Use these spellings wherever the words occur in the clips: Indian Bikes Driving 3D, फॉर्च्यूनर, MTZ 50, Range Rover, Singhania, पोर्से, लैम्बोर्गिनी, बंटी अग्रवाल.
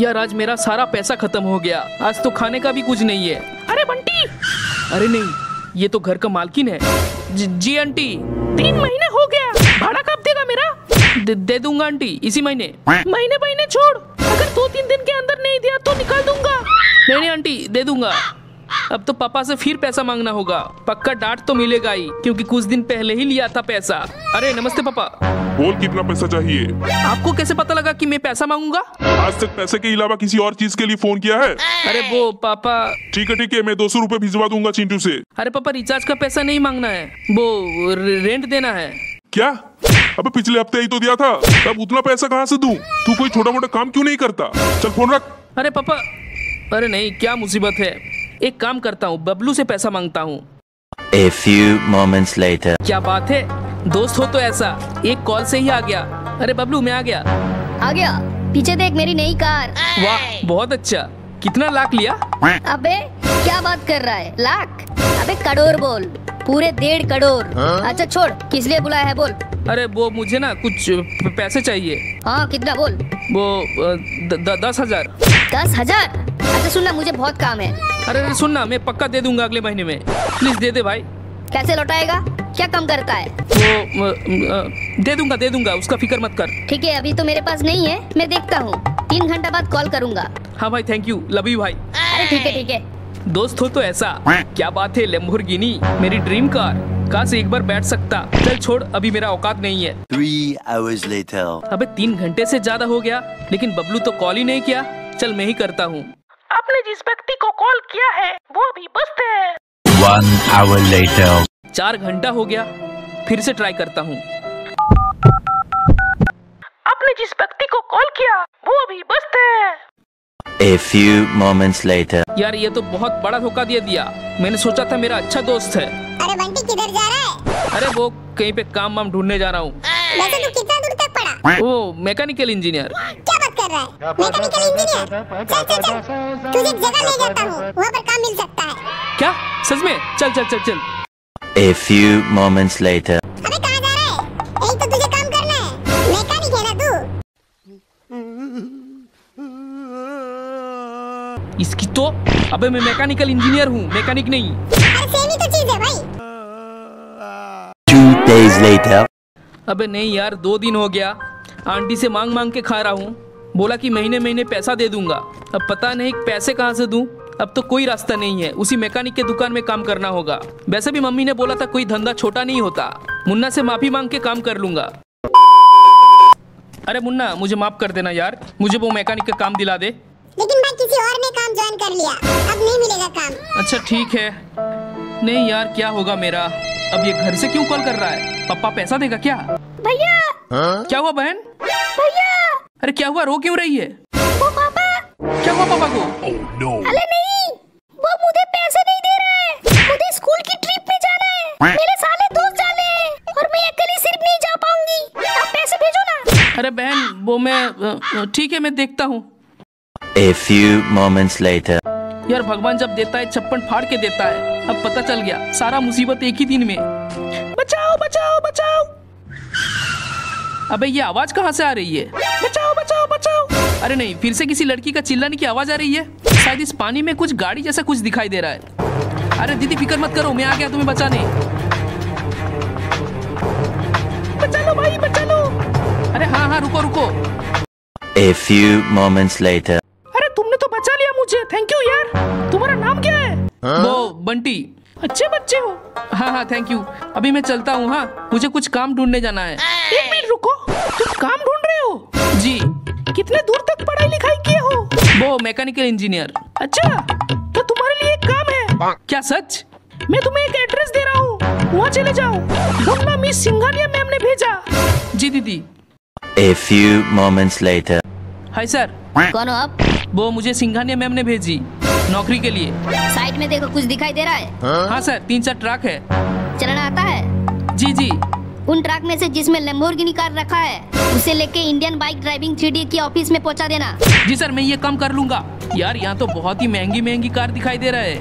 यार आज मेरा सारा पैसा खत्म हो गया, आज तो खाने का भी कुछ नहीं है। अरे बंटी! अरे नहीं, ये तो घर का मालकिन है। जी आंटी। 3 महीने हो गया, भाड़ा कब देगा मेरा? दे दूंगा आंटी, इसी महीने। महीने छोड़, अगर 2-3 दिन के अंदर नहीं दिया तो निकाल दूंगा। नहीं आंटी, दे दूंगा। अब तो पापा से फिर पैसा मांगना होगा, पक्का डांट तो मिलेगा ही, क्योंकि कुछ दिन पहले ही लिया था पैसा। अरे नमस्ते पापा। बोल कितना पैसा चाहिए? आपको कैसे पता लगा कि मैं पैसा मांगूंगा? आज तक पैसे के अलावा किसी और चीज के लिए फोन किया है? अरे वो पापा। ठीक है, मैं 200 रुपए भिजवा दूंगा चिंटू से। अरे पापा, रिचार्ज का पैसा नहीं मांगना है, वो रेंट देना है। क्या? अबे पिछले हफ्ते ही तो दिया था, तब उतना पैसा कहाँ से दूं? तू कोई छोटा मोटा काम क्यों नहीं करता? चल फोन रख। अरे पापा, अरे नहीं, क्या मुसीबत है। एक काम करता हूँ, बबलू से पैसा मांगता हूँ। A few moments later. क्या बात है, दोस्त हो तो ऐसा, एक कॉल से ही आ गया। अरे बबलू, मैं आ गया। पीछे देख मेरी नई कार। वाह, बहुत अच्छा। कितना लाख लिया? अबे क्या बात कर रहा है, लाख? अबे करोड़ बोल, पूरे 1.5 करोड़। अच्छा छोड़, किस लिए बुलाया है बोल। अरे वो मुझे ना कुछ पैसे चाहिए। हाँ कितना बोल? वो 10,000। 10,000? अच्छा सुनना, मुझे बहुत काम है। अरे सुनना, मैं पक्का दे दूंगा अगले महीने में, प्लीज दे दे भाई। कैसे लौटाएगा, क्या काम करता है? वो दे दूंगा, उसका फिक्र मत कर। ठीक है, अभी तो मेरे पास नहीं है, मैं देखता हूँ, 3 घंटा बाद कॉल करूंगा। हाँ भाई, थैंक यू, लव यू भाई। अरे ठीक है। दोस्त हो तो ऐसा, क्या बात है। लैम्बोर्गिनी, मेरी ड्रीम कार, कहाँ से एक बार बैठ सकता। चल छोड़, अभी मेरा औकात नहीं है। 3 hours later. अबे 3 घंटे से ज्यादा हो गया, लेकिन बबलू तो कॉल ही नहीं किया। चल मैं ही करता हूँ। आपने जिस व्यक्ति को कॉल किया है वो अभी व्यस्त है। 1 hour later. 4 घंटा हो गया, फिर से ट्राई करता हूँ। आपने जिस व्यक्ति को कॉल किया वो अभी व्यस्त है। A few moments later. यार ये तो बहुत बड़ा धोखा दे दिया, मैंने सोचा था मेरा अच्छा दोस्त है। अरे बंटी किधर जा रहा है? अरे वो कहीं पे काम ढूंढने जा रहा हूँ। वैसे तू कितना दूर तक पढ़ा? वो मैकेनिकल इंजीनियर। क्या बात कर रहा है, मैकेनिकल इंजीनियर? चल, तुझे एक जगह ले जाता हूँ, वहाँ पर काम मिल सकता है। क्या सच में? चल। A few moments later. अरे कहाँ जा रहा है? यही तो तुझे काम करना है, मैकेनिक है ना तू। इसकी तो, अबे मैं मैकेनिकल इंजीनियर हूँ, मैकेनिक नहीं। अरे सेम ही तो चीज है भाई। 2 days later. अबे नहीं यार, 2 दिन हो गया, आंटी से मांग के खा रहा हूँ। बोला कि महीने पैसा दे दूंगा, अब पता नहीं पैसे कहाँ से दूँ। अब तो कोई रास्ता नहीं है, उसी मैकेनिक के दुकान में काम करना होगा। वैसे भी मम्मी ने बोला था कोई धंधा छोटा नहीं होता, मुन्ना से माफी मांग के काम कर लूंगा। अरे मुन्ना, मुझे माफ कर देना यार, मुझे वो मैकेनिक का काम दिला दे। लेकिन भाई किसी और ने काम ज्वाइन कर लिया, अब नहीं मिलेगा काम। अच्छा ठीक है। नहीं यार, क्या होगा मेरा अब? ये घर से क्यों कॉल कर रहा है? पापा पैसा देगा क्या? भैया। क्या हुआ बहन? भैया। अरे क्या हुआ, रो क्यों रही है? वो पापा। क्या हुआ पापा को? Oh, no. अरे नहीं, वो मुझे पैसे नहीं दे रहा है। मुझे स्कूल की ट्रिप में जाना है, मेरे सारे दोस्त जा रहे हैं और मैं अकेली सिर्फ नहीं जा पाऊंगी, आप पैसे भेजो ना। अरे बहन, वो मैं, ठीक है मैं देखता हूँ। A few moments later. यार भगवान जब देता है चप्पन फाड़ के देता है, अब पता चल गया सारा मुसीबत एक ही दिन में। बचाओ। अबे ये आवाज कहाँ से आ रही है? बचाओ। अरे नहीं, फिर से किसी लड़की का चिल्लाने की आवाज आ रही है। शायद इस पानी में कुछ गाड़ी जैसा कुछ दिखाई दे रहा है। अरे दीदी फिक्र मत करो, मैं आ गया तुम्हें बचाने। बचा लो। अरे हाँ, रुको। A few moments later. मुझे थैंक यू यार। तुम्हारा नाम क्या है? वो बंटी। अच्छे बच्चे हो। हाँ, थैंक यू। अभी मैं चलता हूँ, हाँ मुझे कुछ काम ढूंढने जाना है। 1 मिनट रुको, तुम काम ढूंढ रहे हो? जी। कितने दूर तक पढ़ाई लिखाई किए हो? वो मैकेनिकल इंजीनियर। अच्छा, तो तुम्हारे लिए एक काम है। क्या सच? मैं तुम्हें एक एड्रेस दे रहा हूँ, वहाँ चले जाओ। मुन्ना मिस सिंघानिया मैम ने भेजा। जी दीदी। A few moments later. Hi sir. कौन हो आप? वो मुझे सिंघानिया मैम ने भेजी, नौकरी के लिए। साइड में देखो, कुछ दिखाई दे रहा है? हाँ सर, 3-4 ट्रक है। चलाना आता है? जी। उन ट्रक में से जिसमें लैम्बोर्गिनी कार रखा है, उसे लेके इंडियन बाइक ड्राइविंग 3D की ऑफिस में पहुंचा देना। जी सर, मैं ये काम कर लूंगा। यार यहाँ तो बहुत ही महंगी कार दिखाई दे रहा है।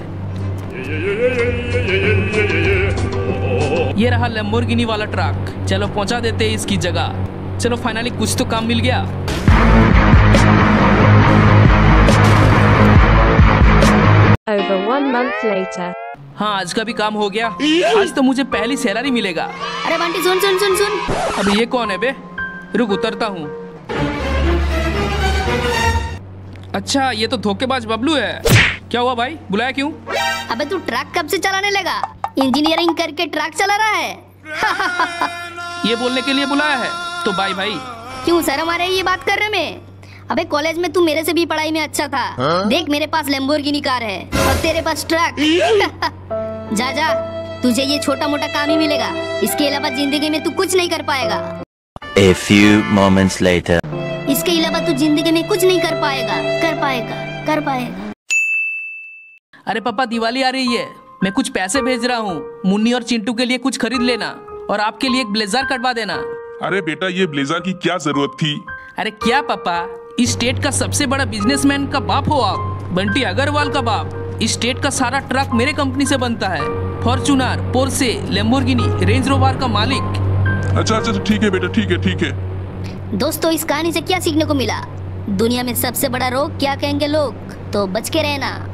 ये रहा लैम्बोर्गिनी वाला ट्रक, चलो पहुँचा देते इसकी जगह। चलो फाइनली कुछ तो काम मिल गया। 1 month later. हाँ आज का भी काम हो गया, आज तो मुझे पहली सैलरी मिलेगा। अरे बंटी सुन सुन सुन सुन। अबे ये कौन है बे? रुक उतरता हूँ। अच्छा ये तो धोखेबाज बबलू है। क्या हुआ भाई, बुलाया क्यों? अबे तू ट्रक कब से चलाने लगा? इंजीनियरिंग करके ट्रक चला रहा है। ये बोलने के लिए बुलाया है तो बाय भाई। क्यों शर्म आ रही है ये बात करने में? अबे कॉलेज में तू मेरे से भी पढ़ाई में अच्छा था। हाँ? देख मेरे पास लैम्बोर्गिनी कार है और तेरे पास ट्रक। जा जा, तुझे ये छोटा मोटा काम ही मिलेगा, इसके अलावा जिंदगी में तू कुछ नहीं कर पाएगा। A few moments later. इसके अलावा तू जिंदगी में कुछ नहीं कर पाएगा। कर पाएगा। अरे पापा दिवाली आ रही है, मैं कुछ पैसे भेज रहा हूँ, मुन्नी और चिंटू के लिए कुछ खरीद लेना और आपके लिए एक ब्लेजर कटवा देना। अरे बेटा ये ब्लेजर की क्या जरूरत थी? अरे क्या पापा, इस स्टेट का सबसे बड़ा बिजनेसमैन का बाप हो आप, बंटी अग्रवाल का बाप। इस स्टेट का सारा ट्रक मेरे कंपनी से बनता है, फॉर्च्यूनर, पोर्से, लैम्बोर्गिनी, Range Rover का मालिक। अच्छा ठीक है बेटा, ठीक है। दोस्तों इस कहानी से क्या सीखने को मिला? दुनिया में सबसे बड़ा रोग क्या कहेंगे लोग, तो बच के रहना।